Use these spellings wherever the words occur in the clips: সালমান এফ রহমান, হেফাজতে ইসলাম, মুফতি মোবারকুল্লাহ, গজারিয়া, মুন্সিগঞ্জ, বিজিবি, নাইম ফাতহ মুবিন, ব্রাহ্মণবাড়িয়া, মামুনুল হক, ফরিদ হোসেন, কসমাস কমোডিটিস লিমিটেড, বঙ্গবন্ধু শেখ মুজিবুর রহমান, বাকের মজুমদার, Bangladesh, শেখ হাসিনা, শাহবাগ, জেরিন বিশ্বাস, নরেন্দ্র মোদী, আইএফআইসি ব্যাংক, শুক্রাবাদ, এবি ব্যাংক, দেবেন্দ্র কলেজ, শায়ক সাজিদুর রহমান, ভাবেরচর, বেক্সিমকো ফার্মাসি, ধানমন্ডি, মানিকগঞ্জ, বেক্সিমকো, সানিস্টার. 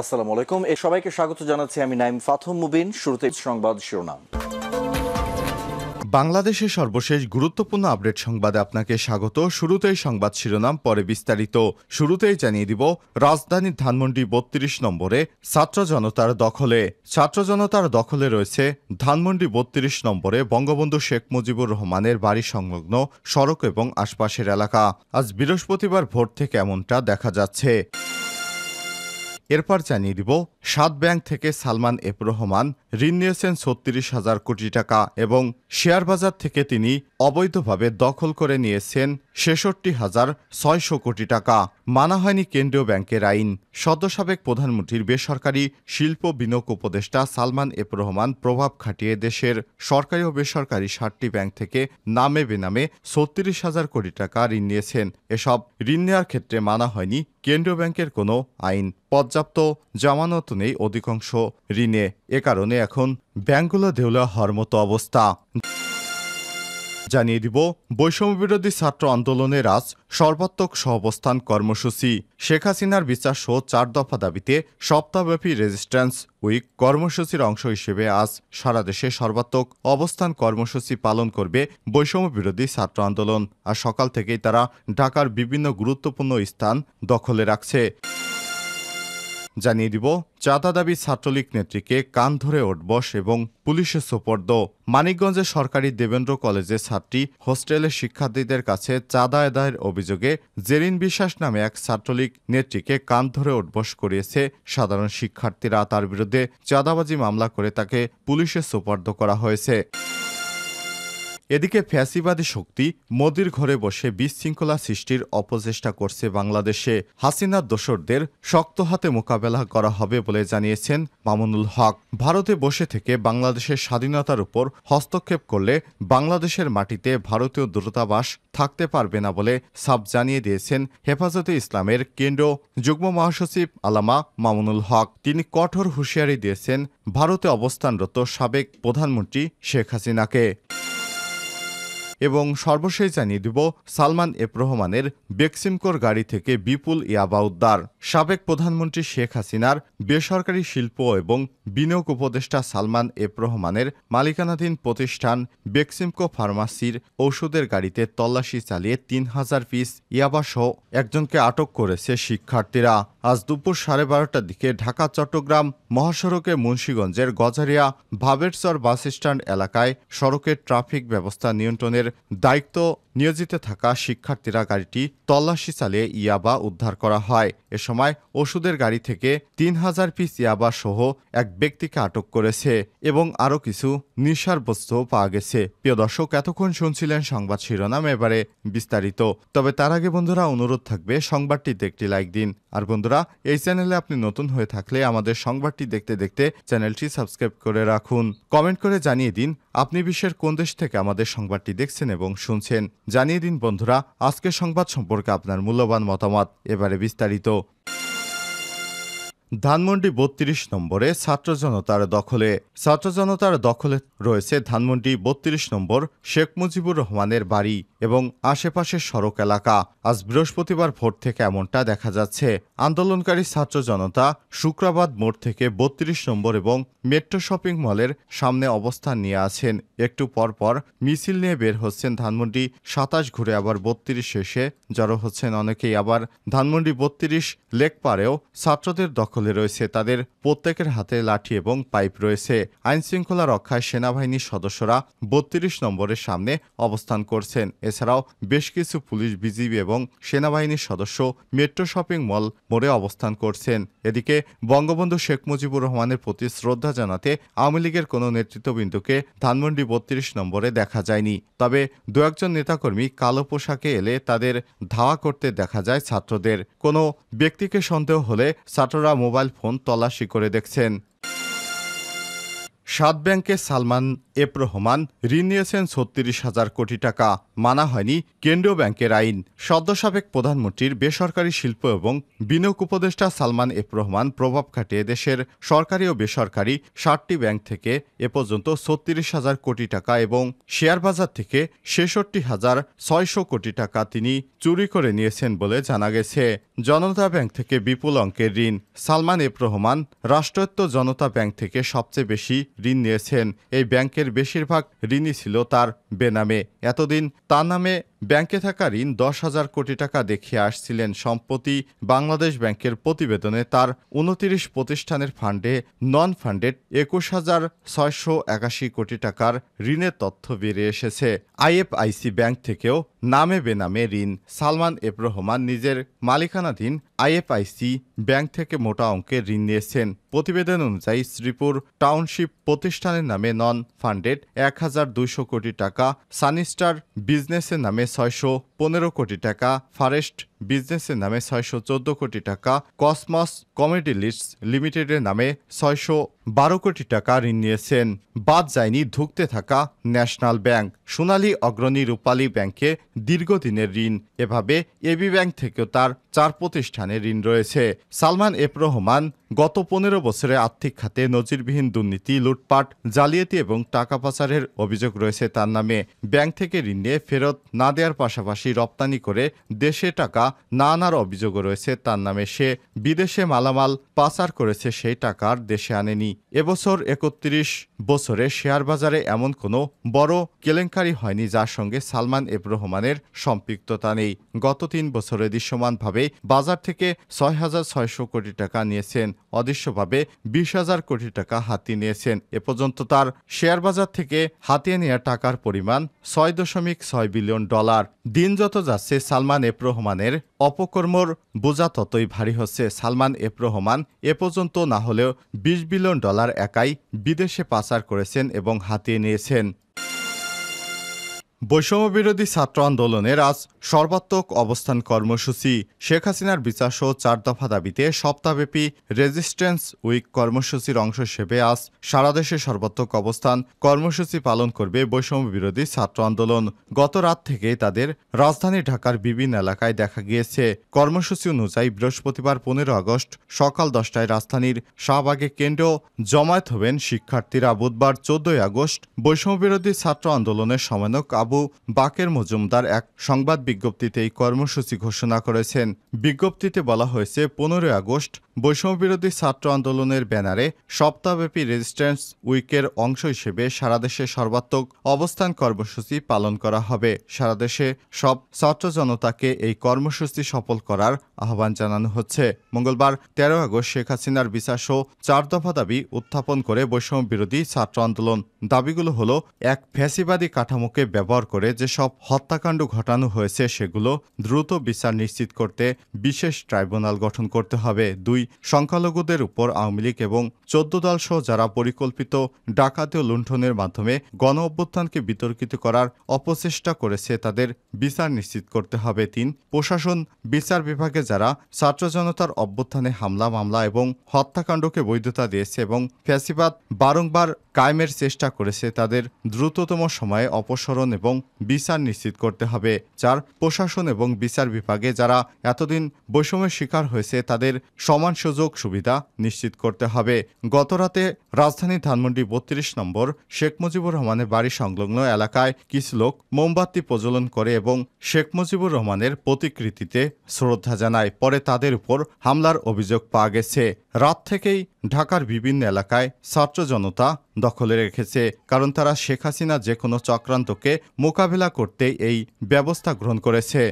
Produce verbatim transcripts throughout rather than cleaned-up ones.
আসসালামু আলাইকুম, এ সবাইকে স্বাগত জানাচ্ছি আমি নাইম ফাতহ মুবিন। শুরুতে সংবাদ শিরোনাম। বাংলাদেশের সর্বশেষ গুরুত্বপূর্ণ আপডেট সংবাদে আপনাকে স্বাগত। শুরুতেই সংবাদ শিরোনাম, পরে বিস্তারিত। শুরুতেই জানিয়ে দিব, রাজধানীর ধানমন্ডি বত্রিশ নম্বরে ছাত্র জনতার দখলে। ছাত্র জনতার দখলে রয়েছে ধানমন্ডি বত্রিশ নম্বরে বঙ্গবন্ধু শেখ মুজিবুর রহমানের বাড়ি সংলগ্ন সড়ক এবং আশপাশের এলাকা। আজ বৃহস্পতিবার ভোর থেকে এমনটা দেখা যাচ্ছে। এরপর জানিয়ে দিব, সাত ব্যাংক থেকে সালমান এফ রহমান ঋণ নিয়েছেন ছত্রিশ হাজার কোটি টাকা এবং শেয়ার বাজার থেকে তিনি অবৈধভাবে দখল করে নিয়েছেন ছেষট্টি হাজার ছয়শো কোটি টাকা। মানা হয়নি কেন্দ্রীয় ব্যাংকের আইন। সদ্য সাবেক প্রধানমন্ত্রীর বেসরকারি শিল্প বিনিয়োগ উপদেষ্টা সালমান এফ রহমান প্রভাব খাটিয়ে দেশের সরকারি ও বেসরকারি সাতটি ব্যাংক থেকে নামে বেনামে ছত্রিশ হাজার কোটি টাকা ঋণ নিয়েছেন। এসব ঋণ নেওয়ার ক্ষেত্রে মানা হয়নি কেন্দ্রীয় ব্যাংকের কোনো আইন। পর্যাপ্ত জামানত নেই অধিকাংশ ঋণে, এ কারণে এখন ব্যাংকগুলো দেউলিয়া হওয়ার মতো অবস্থা। জানিয়ে দিব, বৈষম্যবিরোধী ছাত্র আন্দোলনের আজ সর্বাত্মক সহাবস্থান কর্মসূচি। শেখ হাসিনার বিচার সহ চার দফা দাবিতে সপ্তাহব্যাপী রেজিস্ট্যান্স উইক কর্মসূচির অংশ হিসেবে আজ সারা দেশে সর্বাত্মক অবস্থান কর্মসূচি পালন করবে বৈষম্যবিরোধী ছাত্র আন্দোলন। আর সকাল থেকেই তারা ঢাকার বিভিন্ন গুরুত্বপূর্ণ স্থান দখলে রাখছে। জানিয়ে দিব, চাঁদা দাবি ছাত্রলীগ নেত্রীকে কান ধরে ওঠবস এবং পুলিশে সোপর্দ। মানিকগঞ্জের সরকারি দেবেন্দ্র কলেজের ছাত্রী হোস্টেলের শিক্ষার্থীদের কাছে চাঁদা আদায়ের অভিযোগে জেরিন বিশ্বাস নামে এক ছাত্রলীগ নেত্রীকে কান ধরে ওঠবস করিয়েছে সাধারণ শিক্ষার্থীরা। তার বিরুদ্ধে চাঁদাবাজি মামলা করে তাকে পুলিশে সোপর্দ করা হয়েছে। এদিকে ফ্যাসিবাদী শক্তি মোদির ঘরে বসে বিশৃঙ্খলা সৃষ্টির অপচেষ্টা করছে বাংলাদেশে। হাসিনার দোসরদের শক্ত হাতে মোকাবেলা করা হবে বলে জানিয়েছেন মামুনুল হক। ভারতে বসে থেকে বাংলাদেশের স্বাধীনতার উপর হস্তক্ষেপ করলে বাংলাদেশের মাটিতে ভারতীয় দূতাবাস থাকতে পারবে না বলে সাফ জানিয়ে দিয়েছেন হেফাজতে ইসলামের কেন্দ্র যুগ্ম মহাসচিব আল্লামা মামুনুল হক। তিনি কঠোর হুঁশিয়ারি দিয়েছেন ভারতে অবস্থানরত সাবেক প্রধানমন্ত্রী শেখ হাসিনাকে। এবং সর্বশেষ জানিয়ে দিব, সালমান এফ রহমানের বেক্সিমকোর গাড়ি থেকে বিপুল ইয়াবা উদ্ধার। সাবেক প্রধানমন্ত্রী শেখ হাসিনার বেসরকারি শিল্প এবং বিনিয়োগ উপদেষ্টা সালমান এফ রহমানের মালিকানাধীন প্রতিষ্ঠান বেক্সিমকো ফার্মাসির ঔষধের গাড়িতে তল্লাশি চালিয়ে তিন হাজার পিস ইয়াবাসহ একজনকে আটক করেছে শিক্ষার্থীরা। আজ দুপুর সাড়ে বারোটার দিকে ঢাকা চট্টগ্রাম মহাসড়কে মুন্সিগঞ্জের গজারিয়া ভাবেরচর বাসস্ট্যান্ড এলাকায় সড়কের ট্রাফিক ব্যবস্থা নিয়ন্ত্রণের দায়িত্ব নিয়োজিত থাকা শিক্ষার্থীরা গাড়িটি তল্লাশি চালিয়ে ইয়াবা উদ্ধার করা হয়। এ সময় ওষুধের গাড়ি থেকে তিন হাজার পিস ইয়াবা সহ এক ব্যক্তিকে আটক করেছে এবং আরও কিছু নিশার বস্তুও পাওয়া গেছে। প্রিয় দর্শক, এতক্ষণ শুনছিলেন সংবাদ শিরোনাম, এবারে বিস্তারিত। তবে তার আগে বন্ধুরা অনুরোধ থাকবে সংবাদটিতে একটি লাইক দিন। আর বন্ধুরা, এই চ্যানেলে আপনি নতুন হয়ে থাকলে আমাদের সংবাদটি দেখতে দেখতে চ্যানেলটি সাবস্ক্রাইব করে রাখুন। কমেন্ট করে জানিয়ে দিন আপনি বিশ্বের কোন দেশ থেকে আমাদের সংবাদটি দেখছেন এবং শুনছেন। জানিয়ে দিন বন্ধুরা আজকের সংবাদ সম্পর্কে আপনার মূল্যবান মতামত। এবারে বিস্তারিত। ধানমন্ডি বত্রিশ নম্বরে ছাত্র জনতার দখলে। ছাত্র জনতার দখলে রয়েছে ধানমন্ডি বত্রিশ নম্বর শেখ মুজিবুর রহমানের বাড়ি এবং আশেপাশের সড়ক এলাকা। আজ বৃহস্পতিবার ভোর থেকে এমনটা দেখা যাচ্ছে। আন্দোলনকারী ছাত্র জনতা শুক্রাবাদ মোড় থেকে বত্রিশ নম্বর এবং মেট্রো শপিং মলের সামনে অবস্থান নিয়ে আছেন। একটু পরপর মিছিল নিয়ে বের হচ্ছেন। ধানমন্ডি সাতাশ ঘুরে আবার বত্রিশ শেষে জড়ো হচ্ছেন অনেকেই। আবার ধানমন্ডি বত্রিশ লেকপাড়েও ছাত্রদের দখল রয়েছে। তাদের প্রত্যেকের হাতে লাঠি এবং পাইপ রয়েছে। আইন শৃঙ্খলা রক্ষায় সেনাবাহিনীর সদস্যরা বত্রিশ নম্বরের সামনে অবস্থান করছেন। এছাড়াও বেশ কিছু পুলিশ, বিজিবি এবং সেনাবাহিনীর সদস্য মেট্রো শপিং মল মোড়ে অবস্থান করছেন। এদিকে বঙ্গবন্ধু শেখ মুজিবুর রহমানের প্রতি শ্রদ্ধা জানাতে আওয়ামী লীগের কোনো নেতৃত্ববৃন্দকে ধানমন্ডি বত্রিশ নম্বরে দেখা যায়নি। তবে দু একজন নেতাকর্মী কালো পোশাকে এলে তাদের ধাওয়া করতে দেখা যায় ছাত্রদের। কোনো ব্যক্তিকে সন্দেহ হলে ছাত্ররা মোবাইল ফোন তল্লাশি করে দেখছেন। সাত ব্যাংকে সালমান এফ রহমান ঋণ নিয়েছেন ছত্রিশ হাজার কোটি টাকা, মানা হয়নি কেন্দ্রীয় ব্যাংকের আইন। সদ্য সাবেক প্রধানমন্ত্রীর বেসরকারি শিল্প এবং বিনিয়োগ উপদেষ্টা সালমান এফ রহমান প্রভাব খাটিয়ে দেশের সরকারি ও বেসরকারি ষাটটি ব্যাংক থেকে এ পর্যন্ত ছত্রিশ হাজার কোটি টাকা এবং শেয়ার বাজার থেকে ছেষট্টি হাজার ছয়শো কোটি টাকা তিনি চুরি করে নিয়েছেন বলে জানা গেছে। জনতা ব্যাংক থেকে বিপুল অঙ্কের ঋণ। সালমান এফ রহমান রাষ্ট্রায়ত্ত জনতা ব্যাংক থেকে সবচেয়ে বেশি ঋণ নিয়েছেন। এই ব্যাংকের বেশিরভাগ ঋণই ছিল তার বেনামে। এতদিন তার নামে ব্যাংকে থাকা ঋণ দশ হাজার কোটি টাকা দেখিয়ে আসছিলেন। সম্প্রতি বাংলাদেশ ব্যাংকের প্রতিবেদনে তার উনত্রিশ প্রতিষ্ঠানের ফান্ডে নন ফান্ডেড একুশ হাজার ছয়শো একাশি কোটি টাকার ঋণের তথ্য বেরিয়ে এসেছে। আইএফআইসি ব্যাংক থেকেও নামে বেনামে ঋণ। সালমান এফ রহমান নিজের মালিকানাধীন আইএফআইসি ব্যাংক থেকে মোটা অঙ্কের ঋণ নিয়েছেন। প্রতিবেদন অনুযায়ী শ্রীপুর টাউনশিপ প্রতিষ্ঠানের নামে নন ফান্ডেড এক হাজার দুইশো কোটি টাকা, সানিস্টার বিজনেসের নামে ছয়শো পনেরো কোটি টাকা, ফরেস্ট বিজনেসের নামে ছয়শো চোদ্দ কোটি টাকা, কসমাস কমোডিটিস লিমিটেডের নামে ছয়শো বারো কোটি টাকা ঋণ নিয়েছেন। বাদ যায়নি ধুঁকতে থাকা ন্যাশনাল ব্যাংক, সোনালী, অগ্রণী, রূপালী ব্যাংকে দীর্ঘদিনের ঋণ। এভাবে এবি ব্যাংক থেকেও তার চার প্রতিষ্ঠানে ঋণ রয়েছে। সালমান এফ রহমান গত পনেরো বছরে আর্থিক খাতে নজিরবিহীন দুর্নীতি, লুটপাট, জালিয়াতি এবং টাকা পাচারের অভিযোগ রয়েছে তার নামে। ব্যাংক থেকে ঋণ নিয়ে ফেরত না দেওয়ার পাশাপাশি রপ্তানি করে দেশে টাকা না আনার অভিযোগও রয়েছে তার নামে। সে বিদেশে মালামাল পাচার করেছে, সেই টাকার দেশে আনেনি। এবছর একত্রিশ বছরে শেয়ার বাজারে এমন কোনো বড় কেলেঙ্কারি হয়নি যার সঙ্গে সালমান এফ রহমানের সম্পৃক্ততা নেই। গত তিন বছরে দৃশ্যমানভাবে বাজার থেকে ছয় হাজার ছয়শো কোটি টাকা নিয়েছেন, অদৃশ্যভাবে বিশ হাজার কোটি টাকা হাতিয়ে নিয়েছেন। এ পর্যন্ত তার শেয়ার বাজার থেকে হাতিয়ে নেওয়া টাকার পরিমাণ ছয় দশমিক ছয় বিলিয়ন ডলার। দিন যত যাচ্ছে সালমান এফ রহমানের অপকর্মর বোঝা ততই ভারী হচ্ছে। সালমান এফ রহমান এ পর্যন্ত না হলেও বিশ বিলিয়ন ডলার একাই বিদেশে পাচার করেছেন এবং হাতিয়ে নিয়েছেন। বৈষম্যবিরোধী ছাত্র আন্দোলনের আজ সর্বাত্মক অবস্থান কর্মসূচি। শেখ হাসিনার বিচারসহ চার দফা দাবিতে সপ্তাহব্যাপী রেজিস্ট্যান্স উইক কর্মসূচির অংশ হিসেবে আজ সারা দেশে সর্বাত্মক অবস্থান কর্মসূচি পালন করবে বৈষম্যবিরোধী ছাত্র আন্দোলন। গত রাত থেকে তাদের রাজধানী ঢাকার বিভিন্ন এলাকায় দেখা গিয়েছে। কর্মসূচি অনুযায়ী বৃহস্পতিবার পনেরো আগস্ট সকাল দশটায় রাজধানীর শাহবাগে কেন্দ্র জমায়েত হবেন শিক্ষার্থীরা। বুধবার চোদ্দই আগস্ট বৈষম্যবিরোধী ছাত্র আন্দোলনের সমন্বয়ক বাকের মজুমদার এক সংবাদ বিজ্ঞপ্তিতে এই কর্মসূচি ঘোষণা করেছেন। বিজ্ঞপ্তিতে বলা হয়েছে, পনেরোই আগস্ট বৈষম্যবিরোধী ছাত্র আন্দোলনের ব্যানারে সপ্তাহব্যাপী রেজিস্ট্যান্স উইকের অংশ হিসেবে সারা দেশে সর্বাত্মক অবস্থান কর্মসূচি পালন করা হবে। সারা দেশে সব ছাত্র জনতাকে এই কর্মসূচি সফল করার আহ্বান জানানো হচ্ছে। মঙ্গলবার তেরো আগস্ট শেখ হাসিনার বিচারসহ চার দফা দাবি উত্থাপন করে বৈষম্যবিরোধী ছাত্র আন্দোলন। দাবিগুলো হলো, এক, ফ্যাসিবাদী কাঠামোকে ব্যবহার করে যেসব হত্যাকাণ্ড ঘটানো হয়েছে সেগুলো দ্রুত বিচার নিশ্চিত করতে বিশেষ ট্রাইব্যুনাল গঠন করতে হবে। দুই, সংখ্যালঘুদের উপর আওয়ামী লীগ এবং চোদ্দ দল সহ যারা পরিকল্পিত ডাকাতি ও লুণ্ঠনের মাধ্যমে গণ অভ্যুত্থানকে বিতর্কিত করার অপচেষ্টা করেছে তাদের বিচার নিশ্চিত করতে হবে। তিন, প্রশাসন বিচার বিভাগে যারা ছাত্র জনতার অভ্যুত্থানে হামলা, মামলা এবং হত্যাকাণ্ডকে বৈধতা দিয়েছে এবং ফ্যাসিবাদ বারংবার কায়েমের চেষ্টা করেছে তাদের দ্রুততম সময়ে অপসারণ এবং বিচার নিশ্চিত করতে হবে। চার, প্রশাসন এবং বিচার বিভাগে যারা এতদিন বৈষম্যের শিকার হয়েছে তাদের সমান সুযোগ সুবিধা নিশ্চিত করতে হবে। গতরাতে রাজধানী ধানমন্ডি বত্রিশ নম্বর শেখ মুজিবুর রহমানের বাড়ি সংলগ্ন এলাকায় কিছু লোক মোমবাতি প্রজ্বলন করে এবং শেখ মুজিবুর রহমানের প্রতিকৃতিতে শ্রদ্ধা জানায়। পরে তাদের উপর হামলার অভিযোগ পাওয়া গেছে। রাত থেকেই ঢাকার বিভিন্ন এলাকায় ছাত্র জনতা দখলে রেখেছে, কারণ তারা শেখ হাসিনা যে কোনো চক্রান্তকে মোকাবিলা করতে এই ব্যবস্থা গ্রহণ করেছে।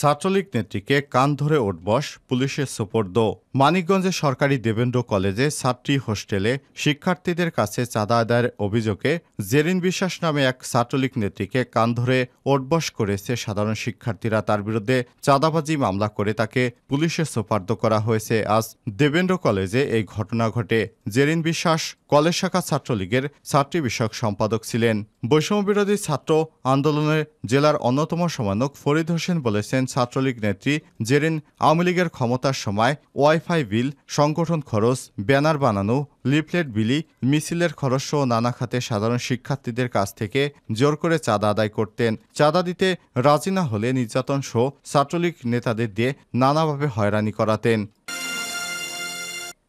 ছাত্রলীগ নেত্রীকে কান ধরে ওঠবস, পুলিশের সোপর্দ। মানিকগঞ্জের সরকারি দেবেন্দ্র কলেজে ছাত্রী হোস্টেলে শিক্ষার্থীদের কাছে চাঁদা আদায়ের অভিযোগে জেরিন বিশ্বাস নামে এক ছাত্রলীগ নেত্রীকে কান ধরে ওঠবস করেছে সাধারণ শিক্ষার্থীরা। তার বিরুদ্ধে চাঁদাবাজি মামলা করে তাকে পুলিশের সোপর্দ করা হয়েছে। আজ দেবেন্দ্র কলেজে এই ঘটনা ঘটে। জেরিন বিশ্বাস কলেজ শাখা ছাত্রলীগের ছাত্রী বিষয়ক সম্পাদক ছিলেন। বৈষম্যবিরোধী ছাত্র আন্দোলনের জেলার অন্যতম সমন্বয়ক ফরিদ হোসেন বলেছেন, ছাত্রলীগ নেত্রী জেরিন আওয়ামী লীগের ক্ষমতার সময় ওয়াইফাই বিল, সংগঠন খরচ, ব্যানার বানানো, লিফলেট বিলি, মিছিলের খরচ সহ নানা খাতে সাধারণ শিক্ষার্থীদের কাছ থেকে জোর করে চাঁদা আদায় করতেন। চাঁদা দিতে রাজি না হলে নির্যাতন সহ ছাত্রলীগ নেতাদের দিয়ে নানাভাবে হয়রানি করাতেন।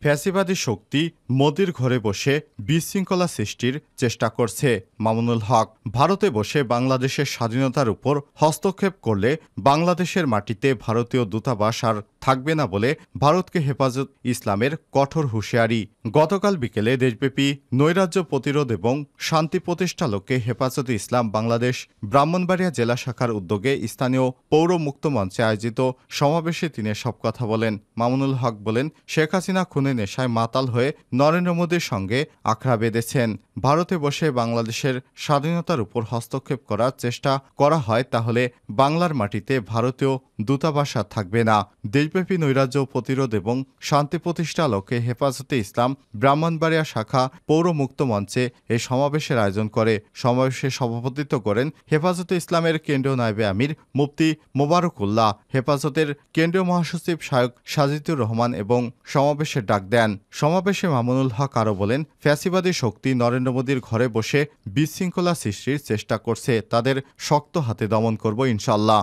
ফ্যাসিবাদী শক্তি মোদির ঘরে বসে বিশৃঙ্খলা সৃষ্টির চেষ্টা করছে। মামুনুল হক, ভারতে বসে বাংলাদেশের স্বাধীনতার উপর হস্তক্ষেপ করলে বাংলাদেশের মাটিতে ভারতীয় দূতাবাস আর থাকবে না বলে ভারতকে হেফাজত ইসলামের কঠোর হুঁশিয়ারি। গতকাল বিকেলে দেশব্যাপী নৈরাজ্য প্রতিরোধ এবং শান্তি প্রতিষ্ঠা লক্ষ্যে হেফাজতে ইসলাম বাংলাদেশ ব্রাহ্মণবাড়িয়া জেলা শাখার উদ্যোগে স্থানীয় পৌর মুক্ত মঞ্চে আয়োজিত সমাবেশে তিনি সব কথা বলেন। মামুনুল হক বলেন, শেখ হাসিনা খুনে নেশায় মাতাল হয়ে নরেন্দ্র মোদীর সঙ্গে আখড়া বেঁধেছেন। ভারতে বসে বাংলাদেশের স্বাধীনতার উপর হস্তক্ষেপ করার চেষ্টা করা হয় তাহলে বাংলার মাটিতে ভারতীয় দূতাবাস আর থাকবে না। দেশব্যাপী নৈরাজ্য প্রতিরোধ এবং শান্তি প্রতিষ্ঠা লক্ষ্যে হেফাজতে ইসলাম ব্রাহ্মণবাড়িয়া শাখা পৌর মুক্ত মঞ্চে এই সমাবেশের আয়োজন করে। সমাবেশে সভাপতিত্ব করেন হেফাজতে ইসলামের কেন্দ্রীয় নায়েবে আমির মুফতি মোবারকুল্লাহ, হেফাজতের কেন্দ্রীয় মহাসচিব শায়ক সাজিদুর রহমান এবং সমাবেশের ডাক দেন। সমাবেশে মামুনুল হক আরও বলেন, ফ্যাসিবাদী শক্তি নরেন্দ্র মোদীর ঘরে বসে বিশৃঙ্খলা সৃষ্টির চেষ্টা করছে, তাদের শক্ত হাতে দমন করব ইনশাল্লাহ।